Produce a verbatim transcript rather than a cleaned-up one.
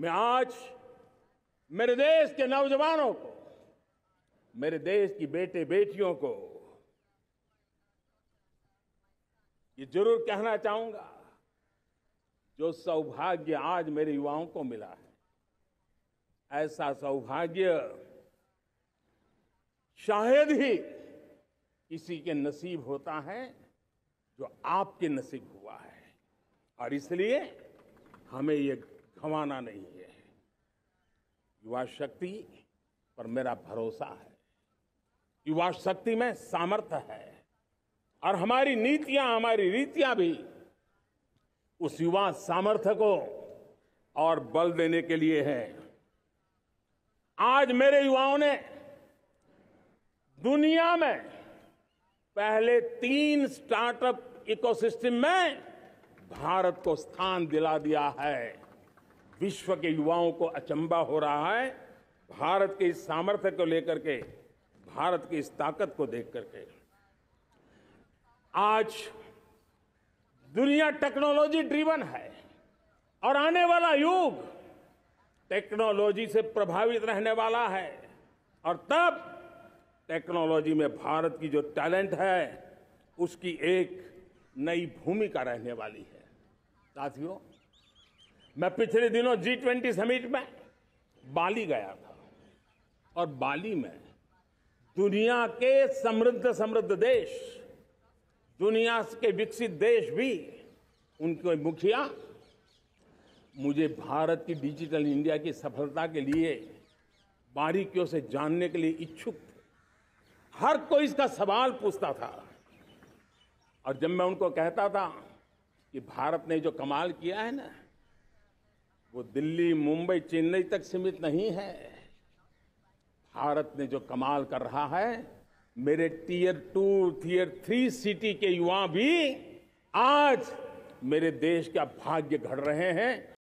मैं आज मेरे देश के नौजवानों को, मेरे देश की बेटे बेटियों को ये जरूर कहना चाहूंगा, जो सौभाग्य आज मेरे युवाओं को मिला है, ऐसा सौभाग्य शायद ही किसी के नसीब होता है जो आपके नसीब हुआ है, और इसलिए हमें ये गंवाना नहीं है। युवा शक्ति पर मेरा भरोसा है, युवा शक्ति में सामर्थ्य है, और हमारी नीतियां, हमारी रीतियां भी उस युवा सामर्थ्य को और बल देने के लिए है। आज मेरे युवाओं ने दुनिया में पहले तीन स्टार्टअप इकोसिस्टम में भारत को स्थान दिला दिया है। विश्व के युवाओं को अचंभा हो रहा है भारत के इस सामर्थ्य को लेकर के, भारत की इस ताकत को देख करके। आज दुनिया टेक्नोलॉजी ड्रिवन है, और आने वाला युग टेक्नोलॉजी से प्रभावित रहने वाला है, और तब टेक्नोलॉजी में भारत की जो टैलेंट है उसकी एक नई भूमिका रहने वाली है। साथियों, मैं पिछले दिनों जी ट्वेंटी समिट में बाली गया था, और बाली में दुनिया के समृद्ध समृद्ध देश, दुनिया के विकसित देश भी, उनके मुखिया मुझे भारत की डिजिटल इंडिया की सफलता के लिए बारीकियों से जानने के लिए इच्छुक थे। हर कोई इसका सवाल पूछता था, और जब मैं उनको कहता था कि भारत ने जो कमाल किया है ना, वो दिल्ली, मुंबई, चेन्नई तक सीमित नहीं है। भारत ने जो कमाल कर रहा है, मेरे tier two, tier three city के युवा भी आज मेरे देश का भाग्य घड़ रहे हैं,